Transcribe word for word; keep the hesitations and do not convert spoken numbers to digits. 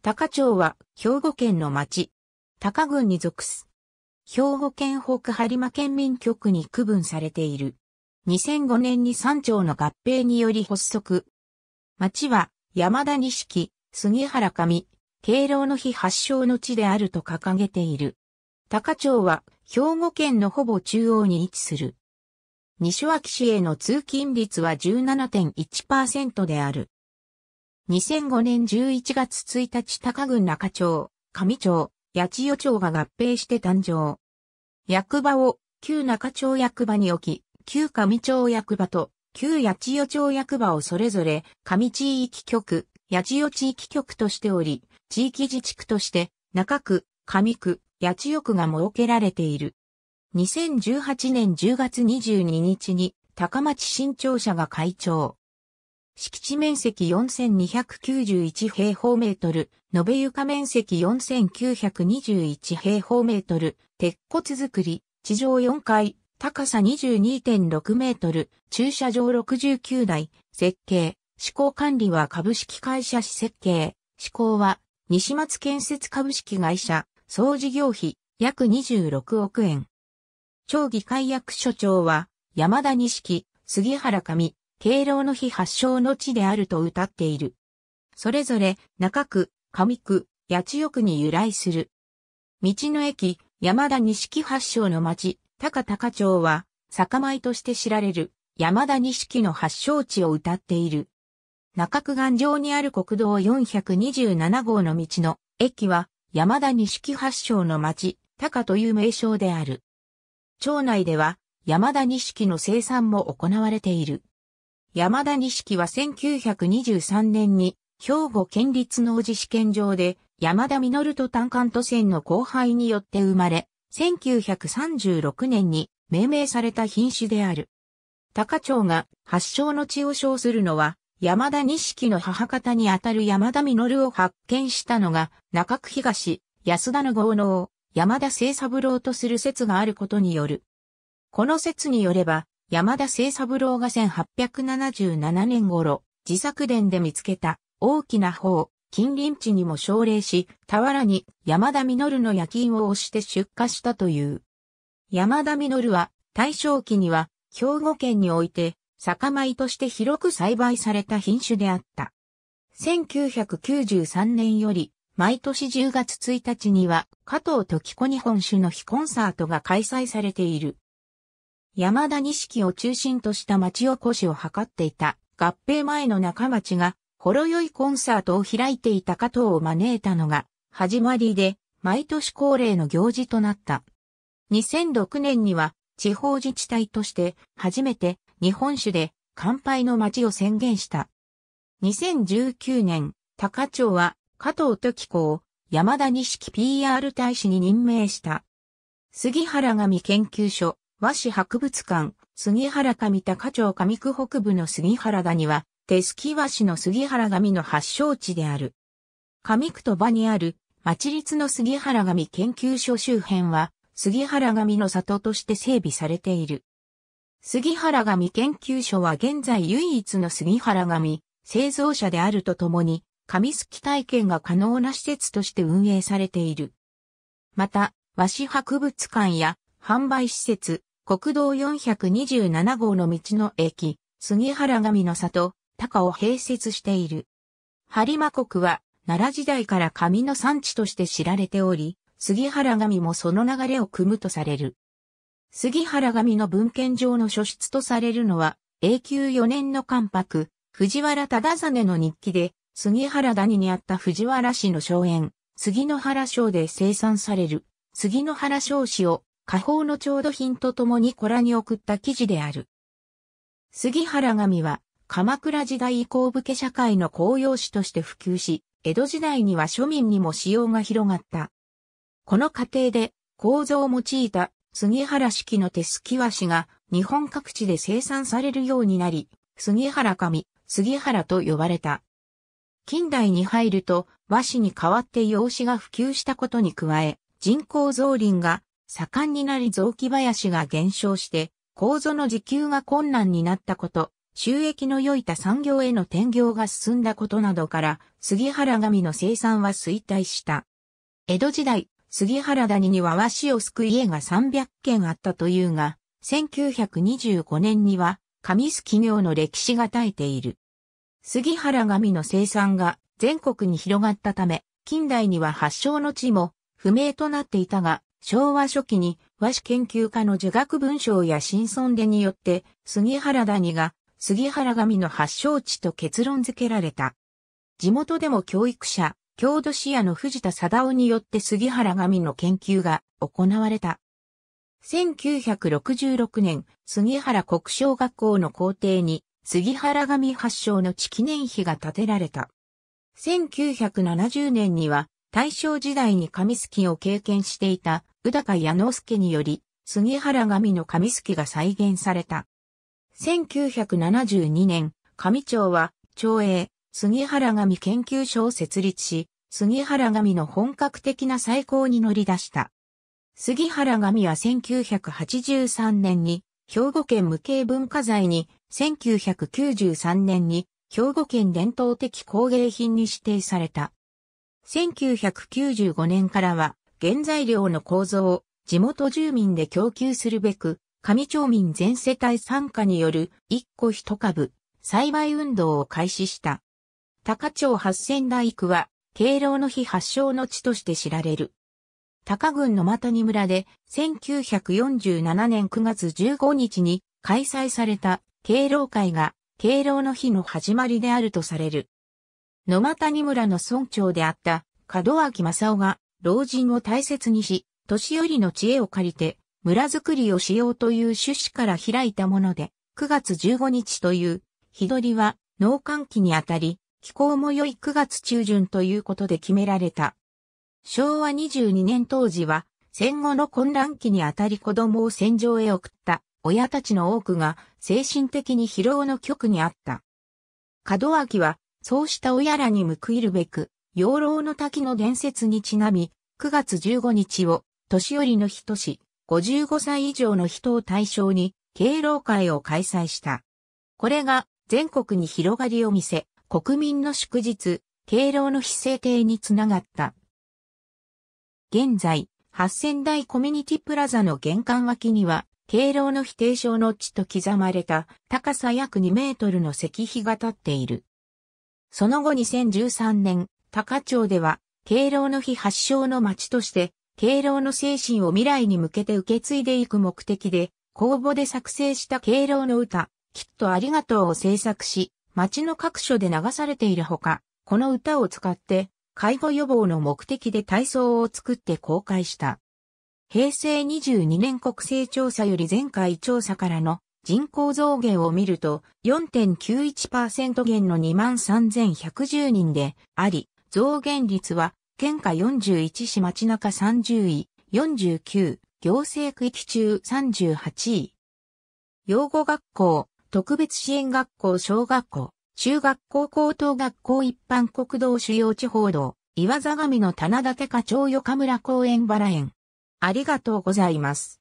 高町は兵庫県の町。高郡に属す。兵庫県北播磨県民局に区分されている。にせんごねんにさん町の合併により発足。町は山田錦、杉原上、敬老の日発祥の地であると掲げている。高町は兵庫県のほぼ中央に位置する。西脇市への通勤率は じゅうななてんいちパーセント である。にせんごねんじゅういちがつついたち高郡中町、上町、八千代町が合併して誕生。役場を旧中町役場に置き、旧上町役場と旧八千代町役場をそれぞれ上地域局、八千代地域局としており、地域自治区として中区、上区、八千代区が設けられている。にせんじゅうはちねんじゅうがつにじゅうににちに高町新庁舎が開庁。敷地面積 よんせんにひゃくきゅうじゅういち 平方メートル、延べ床面積 よんせんきゅうひゃくにじゅういち 平方メートル、鉄骨造り、地上よんかい、高さ にじゅうにてんろく メートル、駐車場ろくじゅうきゅうだい、設計、施工管理は株式会社施設計、施工は西松建設株式会社、総事業費約にじゅうろくおくえん。町議会役所長は山田錦、杉原上、敬老の日発祥の地であると謳っている。それぞれ中区、上区、八千代区に由来する。道の駅、山田錦発祥の町、高高町は、酒米として知られる山田錦の発祥地を謳っている。中区頑丈にある国道よんひゃくにじゅうななごうの道の駅は、山田錦発祥の町、高という名称である。町内では、山田錦の生産も行われている。山田錦はせんきゅうひゃくにじゅうさんねんに兵庫県立農事試験場で山田稔と単管渡船の交配によって生まれ、せんきゅうひゃくさんじゅうろくねんに命名された品種である。高町が発祥の地を称するのは山田錦の母方にあたる山田稔を発見したのが中区東安田の豪農を山田清三郎とする説があることによる。この説によれば、山田清三郎がせんはっぴゃくななじゅうななねん頃、自作田で見つけた大きな穂を近隣地にも奨励し、俵に山田稔の夜勤を押して出荷したという。山田稔は大正期には兵庫県において酒米として広く栽培された品種であった。せんきゅうひゃくきゅうじゅうさんねんより毎年じゅうがつついたちには加藤時子日本酒の日コンサートが開催されている。山田錦を中心とした町おこしを図っていた合併前の中町がほろ酔いコンサートを開いていた加藤を招いたのが始まりで毎年恒例の行事となった。にせんろくねんには地方自治体として初めて日本酒で乾杯の町を宣言した。にせんじゅうきゅうねん、高町は加藤時子を山田錦 ピーアール 大使に任命した。杉原上研究所和紙博物館、杉原上高町上区北部の杉原谷は、手すき和紙の杉原紙の発祥地である。上区鳥羽にある、町立の杉原紙研究所周辺は、杉原紙の里として整備されている。杉原紙研究所は現在唯一の杉原紙製造者であるとともに、紙すき体験が可能な施設として運営されている。また、和紙博物館や販売施設、国道よんひゃくにじゅうななごうの道の駅、杉原上の里、高を併設している。播磨国は奈良時代から紙の産地として知られており、杉原上もその流れを汲むとされる。杉原上の文献上の書出とされるのは、えいきゅうよねんの関白、藤原忠実の日記で、杉原谷にあった藤原氏の荘園、杉の原荘で生産される、杉の原荘紙を、下方の調度品とともに古羅に送った記事である。杉原紙は鎌倉時代以降武家社会の公用紙として普及し、江戸時代には庶民にも使用が広がった。この過程で構造を用いた杉原式の手すき和紙が日本各地で生産されるようになり、杉原紙、杉原と呼ばれた。近代に入ると和紙に代わって洋紙が普及したことに加え、人工造林が盛んになり雑木林が減少して、楮の自給が困難になったこと、収益の良い他産業への転業が進んだことなどから、杉原紙の生産は衰退した。江戸時代、杉原谷には和紙をすく家がさんびゃっけんあったというが、せんきゅうひゃくにじゅうごねんには、紙すき業の歴史が絶えている。杉原紙の生産が全国に広がったため、近代には発祥の地も不明となっていたが、昭和初期に和紙研究家の儒学文章や親尊伝によって杉原谷が杉原紙の発祥地と結論付けられた。地元でも教育者、郷土史家の藤田貞雄によって杉原紙の研究が行われた。せんきゅうひゃくろくじゅうろくねん、杉原国小学校の校庭に杉原紙発祥の地記念碑が建てられた。せんきゅうひゃくななじゅうねんには、大正時代に紙すきを経験していた宇高弥之助により、杉原紙の紙すきが再現された。せんきゅうひゃくななじゅうにねん、紙庁は、庁営杉原紙研究所を設立し、杉原紙の本格的な再興に乗り出した。杉原紙はせんきゅうひゃくはちじゅうさんねんに、兵庫県無形文化財に、せんきゅうひゃくきゅうじゅうさんねんに、兵庫県伝統的工芸品に指定された。せんきゅうひゃくきゅうじゅうごねんからは原材料の構造を地元住民で供給するべく、上町民全世帯参加によるいっこ一株栽培運動を開始した。高町八千代区は敬老の日発祥の地として知られる。高郡の又仁村でせんきゅうひゃくよんじゅうななねんくがつじゅうごにちに開催された敬老会が敬老の日の始まりであるとされる。野又仁村の村長であった門脇正夫が老人を大切にし、年寄りの知恵を借りて村づくりをしようという趣旨から開いたもので、くがつじゅうごにちという日取りは農閑期にあたり、気候も良いくがつちゅうじゅんということで決められた。しょうわにじゅうにねん当時は戦後の混乱期にあたり子供を戦場へ送った親たちの多くが精神的に疲労の極にあった。門脇は、そうした親らに報いるべく、養老の滝の伝説にちなみ、くがつじゅうごにちを年寄りの日とし、ごじゅうごさい以上の人を対象に、敬老会を開催した。これが全国に広がりを見せ、国民の祝日、敬老の日制定につながった。現在、八千代コミュニティプラザの玄関脇には、敬老の日提唱の地と刻まれた高さ約にメートルの石碑が立っている。その後にせんじゅうさんねん、高町では、敬老の日発祥の町として、敬老の精神を未来に向けて受け継いでいく目的で、公募で作成した敬老の歌、きっとありがとうを制作し、町の各所で流されているほか、この歌を使って、介護予防の目的で体操を作って公開した。へいせいにじゅうにねん国勢調査より前回調査からの、人口増減を見ると よんてんきゅういちパーセント 減の にまんさんぜんひゃくじゅうにんであり、増減率は県下よんじゅういち市町中さんじゅうい、よんじゅうきゅう、行政区域中さんじゅうはちい。養護学校、特別支援学校小学校、中学校高等学校一般国道主要地報道、岩座上の棚立課長横村公園バラ園。ありがとうございます。